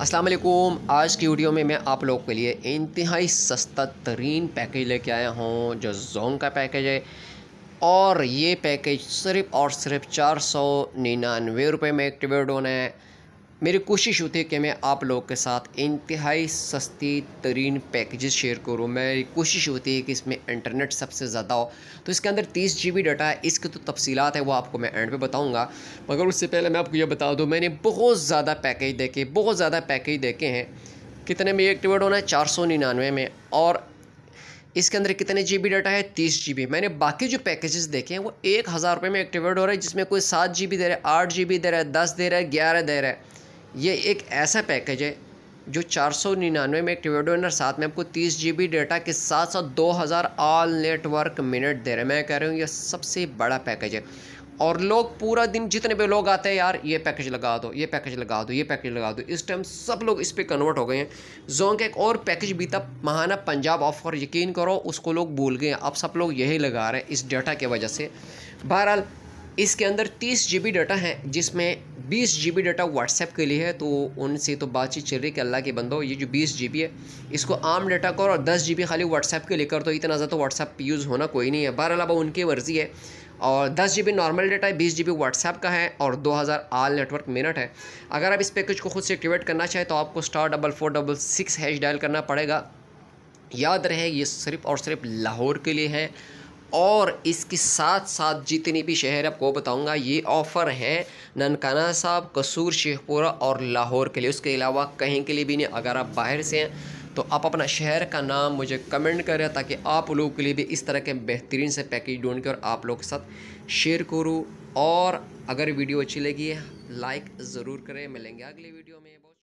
अस्सलाम वालेकुम। आज की वीडियो में मैं आप लोगों के लिए इंतहाई सस्ता तरीन पैकेज लेके आया हूँ जो ज़ोंग का पैकेज है, और ये पैकेज सिर्फ़ और सिर्फ 499 रुपये में एक्टिवेट होना है। मेरी कोशिश होती है कि मैं आप लोगों के साथ इंतहाई सस्ती तरीन पैकेजेस शेयर करूँ। मेरी कोशिश होती है कि इसमें इंटरनेट सबसे ज़्यादा हो, तो इसके अंदर 30 GB डाटा है। इसकी तो तफसीलात है वो आपको मैं एंड पे बताऊँगा, मगर उससे पहले मैं आपको ये बता दूँ, मैंने बहुत ज़्यादा पैकेज देखे हैं। कितने में एक्टिवेट होना है? 499 में। और इसके अंदर कितने जीबी डाटा है? 30 GB। मैंने बाकी जो पैकेजेस देखे हैं वो 1000 रुपये में एक्टिवेट हो रहा है, जिसमें कोई 7 GB दे रहा है, 8 GB दे रहा है, 10 दे रहा है, 11 दे रहा है। ये एक ऐसा पैकेज है जो 499 में एक्टिवेट हो, साथ में आपको 30 GB डाटा के साथ साथ 2000 ऑल नेटवर्क मिनट दे रहे हैं। मैं कह रहा हूँ ये सबसे बड़ा पैकेज है, और लोग पूरा दिन जितने भी लोग आते हैं, यार ये पैकेज लगा दो, ये पैकेज लगा दो, ये पैकेज लगा दो, इस टाइम सब लोग इस पर कन्वर्ट हो गए हैं। ज़ोंग का एक और पैकेज भी था महाना पंजाब ऑफर, यकीन करो उसको लोग भूल गए, अब सब लोग यही लगा रहे हैं इस डाटा की वजह से। बहरहाल इसके अंदर 30 GB डाटा है, जिसमें 20 GB डाटा WhatsApp के लिए है, तो उनसे तो बातचीत चल रही कि अल्लाह के बंदो ये जो 20 GB है इसको आम डाटा करो और 10 GB खाली WhatsApp के लिए कर दो। तो इतना ज़्यादा WhatsApp यूज़ होना कोई नहीं है, बहरहाल अब उनकी मर्ज़ी है। और 10 GB नॉर्मल डाटा है, 20 GB WhatsApp का है, और 2000 ऑल नेटवर्क मिनट है। अगर आप इस पैकेज को खुद से एक्टिवेट करना चाहें तो आपको *4466# डायल करना पड़ेगा। याद रहे ये सिर्फ़ और सिर्फ लाहौर के लिए है, और इसके साथ साथ जितने भी शहर आपको बताऊंगा ये ऑफ़र है ननकाना साहब, कसूर, शेखपुरा और लाहौर के लिए। उसके अलावा कहीं के लिए भी नहीं। अगर आप बाहर से हैं तो आप अपना शहर का नाम मुझे कमेंट करें, ताकि आप लोगों के लिए भी इस तरह के बेहतरीन से पैकेज ढूंढ के और आप लोगों के साथ शेयर करूँ। और अगर वीडियो अच्छी लगी है लाइक ज़रूर करें। मिलेंगे अगली वीडियो में।